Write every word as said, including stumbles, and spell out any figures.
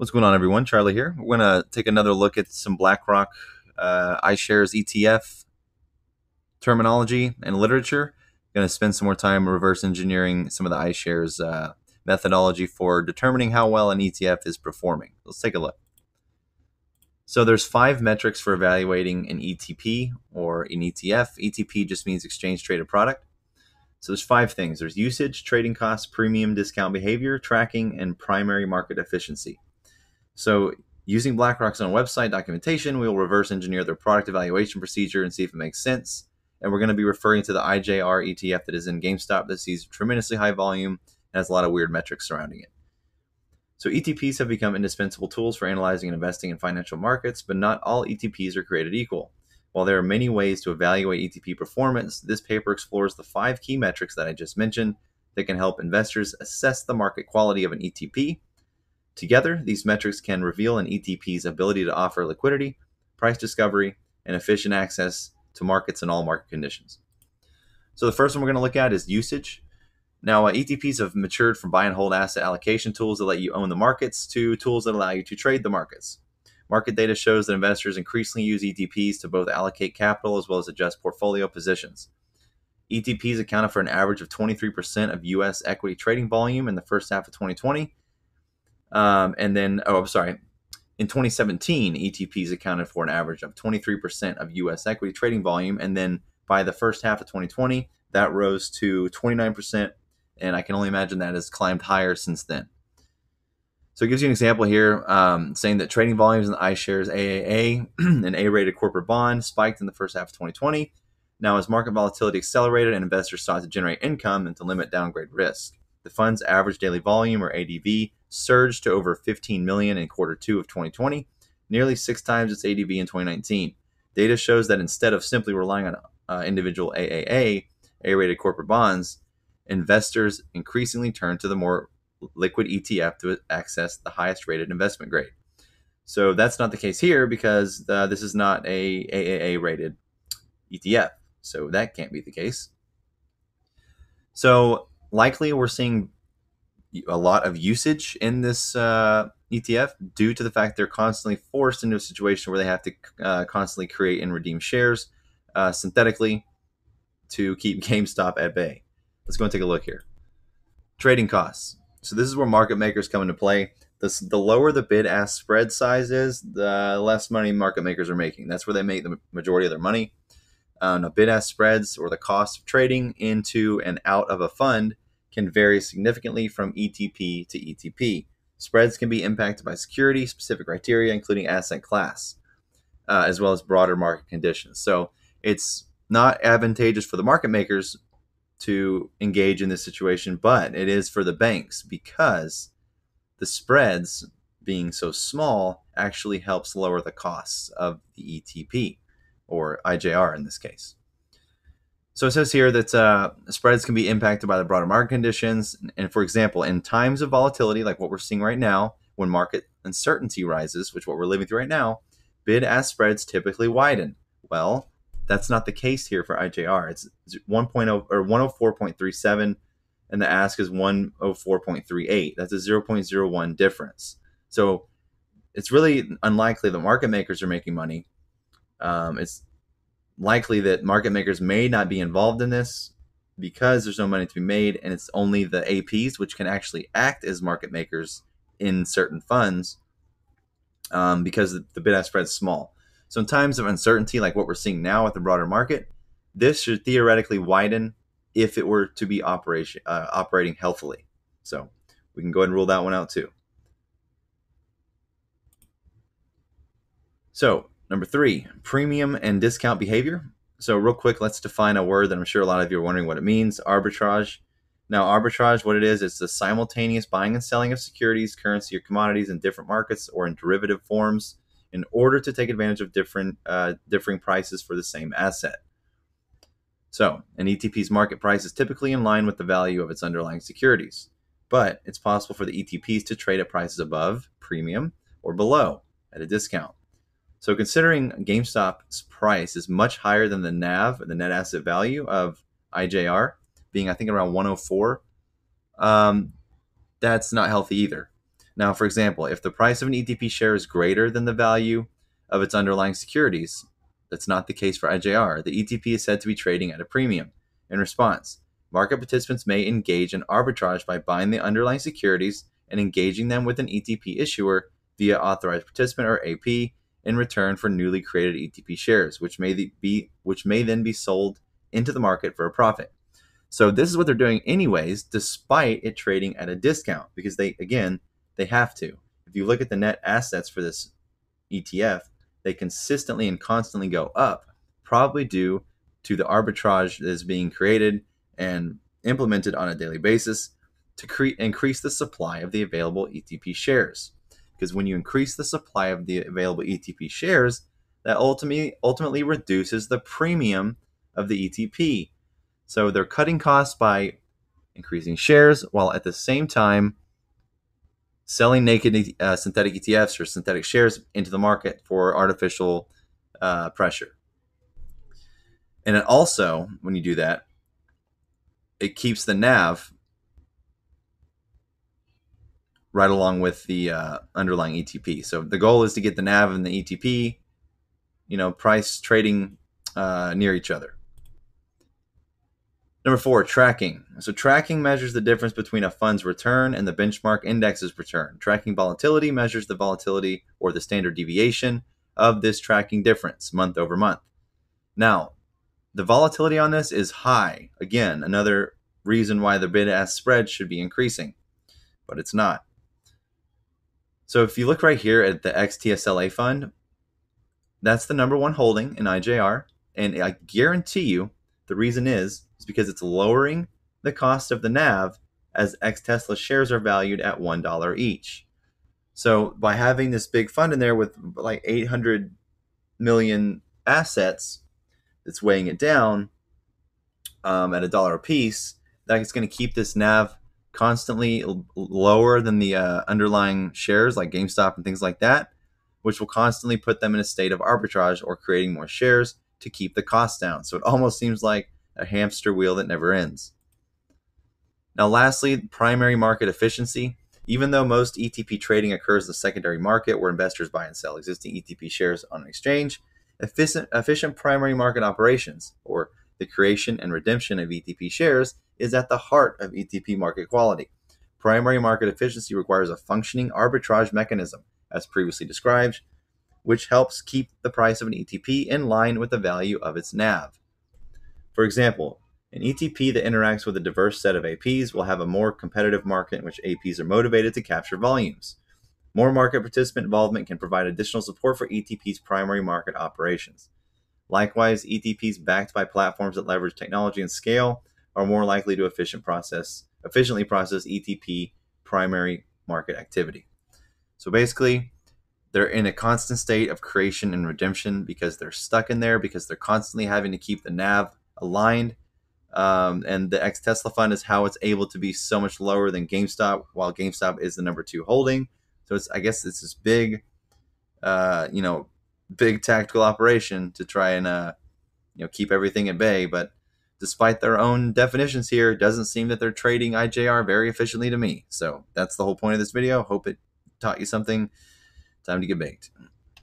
What's going on, everyone? Charlie here. We're going to take another look at some BlackRock uh, iShares E T F terminology and literature. Going to spend some more time reverse engineering some of the iShares uh, methodology for determining how well an E T F is performing. Let's take a look. So there's five metrics for evaluating an E T P or an E T F. E T P just means exchange traded product. So there's five things. There's usage, trading costs, premium discount behavior, tracking, and primary market efficiency. So using BlackRock's own website documentation, we will reverse engineer their product evaluation procedure and see if it makes sense. And we're going to be referring to the I J R E T F that is in GameStop that sees tremendously high volume and has a lot of weird metrics surrounding it. So E T Ps have become indispensable tools for analyzing and investing in financial markets, but not all E T Ps are created equal. While there are many ways to evaluate E T P performance, this paper explores the five key metrics that I just mentioned that can help investors assess the market quality of an E T P. Together, these metrics can reveal an E T P's ability to offer liquidity, price discovery, and efficient access to markets in all market conditions. So the first one we're going to look at is usage. Now, uh, E T Ps have matured from buy and hold asset allocation tools that let you own the markets to tools that allow you to trade the markets. Market data shows that investors increasingly use E T Ps to both allocate capital as well as adjust portfolio positions. E T Ps accounted for an average of twenty-three percent of U S equity trading volume in the first half of twenty twenty. Um, and then, oh, I'm sorry. In twenty seventeen, E T Ps accounted for an average of twenty-three percent of U S equity trading volume. And then by the first half of twenty twenty, that rose to twenty-nine percent. And I can only imagine that has climbed higher since then. So it gives you an example here um, saying that trading volumes in the iShares triple A and A-rated corporate bond spiked in the first half of twenty twenty. Now, as market volatility accelerated and investors sought to generate income and to limit downgrade risk, the fund's average daily volume, or A D V, surged to over fifteen million in quarter two of twenty twenty, nearly six times its A D V in twenty nineteen. Data shows that instead of simply relying on uh, individual triple A, A-rated corporate bonds, investors increasingly turn to the more liquid E T F to access the highest rated investment grade. So that's not the case here because uh, this is not a triple A rated E T F. So that can't be the case. So likely we're seeing a lot of usage in this uh, E T F due to the fact they're constantly forced into a situation where they have to uh, constantly create and redeem shares uh, synthetically to keep GameStop at bay. Let's go and take a look here. Trading costs. So this is where market makers come into play. This, the lower the bid-ask spread size is, the less money market makers are making. That's where they make the majority of their money. Uh, now, bid-ask spreads, or the cost of trading into and out of a fund, can vary significantly from E T P to E T P. Spreads can be impacted by security, specific criteria, including asset class, uh, as well as broader market conditions. So it's not advantageous for the market makers to engage in this situation, but it is for the banks because the spreads being so small actually helps lower the costs of the E T P, or I J R in this case. So it says here that uh, spreads can be impacted by the broader market conditions. And for example, in times of volatility, like what we're seeing right now, when market uncertainty rises, which is what we're living through right now, bid-ask spreads typically widen. Well, that's not the case here for I J R. It's one point oh or one oh four point three seven, and the ask is one oh four point three eight. That's a zero point zero one difference. So it's really unlikely that market makers are making money. Um, it's likely that market makers may not be involved in this because there's no money to be made, and it's only the A Ps, which can actually act as market makers in certain funds um, because the bid-ask spread is small. So in times of uncertainty, like what we're seeing now with the broader market, this should theoretically widen if it were to be operation, uh, operating healthily. So we can go ahead and rule that one out too. So number three, premium and discount behavior. So real quick, let's define a word that I'm sure a lot of you are wondering what it means, arbitrage. Now arbitrage, what it is, it's the simultaneous buying and selling of securities, currency, or commodities in different markets or in derivative forms in order to take advantage of different uh, differing prices for the same asset. So an E T P's market price is typically in line with the value of its underlying securities, but it's possible for the E T Ps to trade at prices above, premium, or below at a discount. So considering GameStop's price is much higher than the N A V, the net asset value of I J R, being I think around one oh four, um, that's not healthy either. Now, for example, if the price of an E T P share is greater than the value of its underlying securities, that's not the case for I J R. The E T P is said to be trading at a premium. In response, market participants may engage in arbitrage by buying the underlying securities and engaging them with an E T P issuer via authorized participant or A P in return for newly created E T P shares, which may be which may then be sold into the market for a profit. So this is what they're doing anyways, despite it trading at a discount, because they, again, they have to. If you look at the net assets for this E T F, they consistently and constantly go up, probably due to the arbitrage that is being created and implemented on a daily basis to cre- increase the supply of the available E T P shares. Because when you increase the supply of the available E T P shares, that ultimately ultimately reduces the premium of the E T P. So they're cutting costs by increasing shares, while at the same time selling naked uh, synthetic E T Fs or synthetic shares into the market for artificial uh, pressure. And it also, when you do that, it keeps the N A V right along with the uh, underlying E T P. So the goal is to get the N A V and the E T P, you know, price trading uh, near each other. Number four, tracking. So tracking measures the difference between a fund's return and the benchmark index's return. Tracking volatility measures the volatility or the standard deviation of this tracking difference month over month. Now, the volatility on this is high. Again, another reason why the bid-ask spread should be increasing, but it's not. So if you look right here at the X T S L A fund, that's the number one holding in I J R. And I guarantee you the reason is, is because it's lowering the cost of the N A V as ex-Tesla shares are valued at one dollar each. So by having this big fund in there with like eight hundred million assets, that's weighing it down um, at a dollar a piece, that's going to keep this N A V constantly l- lower than the uh, underlying shares like GameStop and things like that, which will constantly put them in a state of arbitrage or creating more shares to keep the cost down. So it almost seems like a hamster wheel that never ends. Now, lastly, primary market efficiency. Even though most E T P trading occurs in the secondary market where investors buy and sell existing E T P shares on an exchange, efficient, efficient primary market operations, or the creation and redemption of E T P shares, is at the heart of E T P market quality. Primary market efficiency requires a functioning arbitrage mechanism, as previously described, which helps keep the price of an E T P in line with the value of its N A V. For example, an E T P that interacts with a diverse set of A Ps will have a more competitive market in which A Ps are motivated to capture volumes. More market participant involvement can provide additional support for E T P's primary market operations. Likewise, E T Ps backed by platforms that leverage technology and scale are more likely to efficient process, efficiently process E T P primary market activity. So basically, they're in a constant state of creation and redemption because they're stuck in there, because they're constantly having to keep the N A V aligned. Um, and the ex-Tesla fund is how it's able to be so much lower than GameStop, while GameStop is the number two holding. So it's, I guess it's this big, uh, you know, big tactical operation to try and, uh, you know, keep everything at bay. But despite their own definitions here, it doesn't seem that they're trading I J R very efficiently to me. So that's the whole point of this video. Hope it taught you something. Time to get baked.